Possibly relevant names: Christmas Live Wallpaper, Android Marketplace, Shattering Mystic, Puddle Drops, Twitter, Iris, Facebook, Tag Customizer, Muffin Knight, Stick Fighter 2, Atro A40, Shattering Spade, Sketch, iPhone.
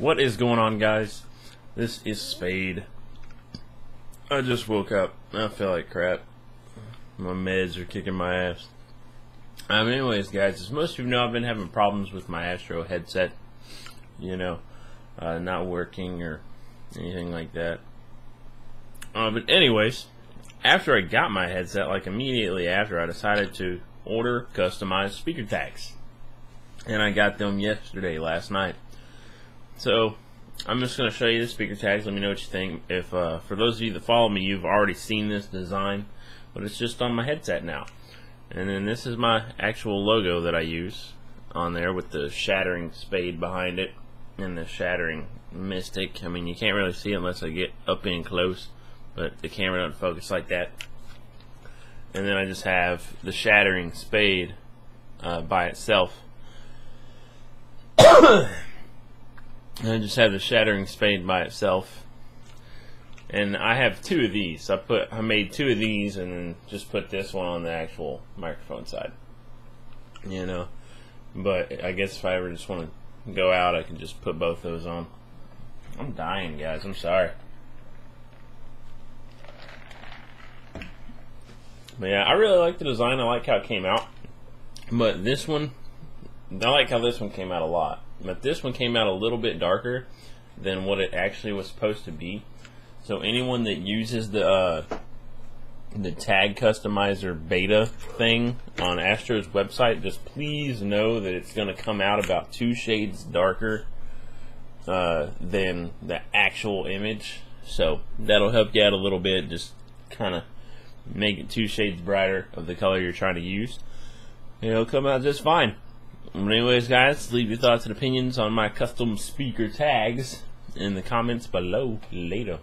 What is going on, guys? This is Spade. I just woke up. I feel like crap. My meds are kicking my ass. Anyways, guys, as most of you know, I've been having problems with my Astro headset. You know, not working or anything like that. But anyways, after I got my headset, like immediately after, I decided to order customized speaker tags. And I got them last night. So I'm just going to show you the speaker tags. Let me know what you think. If for those of you that follow me, you've already seen this design, but it's just on my headset now. And then this is my actual logo that I use on there with the Shattering Spade behind it and the Shattering Mystic. I mean, you can't really see it unless I get up in close, but the camera doesn't focus like that. And then I just have the Shattering Spade by itself. I just have the Shattering Spade by itself, and I have two of these. I made two of these, and then just put this one on the actual microphone side. You know, but I guess if I ever just want to go out, I can just put both those on. I'm dying, guys. I'm sorry. But yeah, I really like the design. I like how it came out, but this one, I like how this one came out a lot. But this one came out a little bit darker than what it actually was supposed to be. So anyone that uses the Tag Customizer beta thing on Astro's website, just please know that it's going to come out about 2 shades darker than the actual image. So that'll help you out a little bit. Just kind of make it 2 shades brighter of the color you're trying to use. And it'll come out just fine. Anyways, guys, leave your thoughts and opinions on my custom speaker tags in the comments below. Later.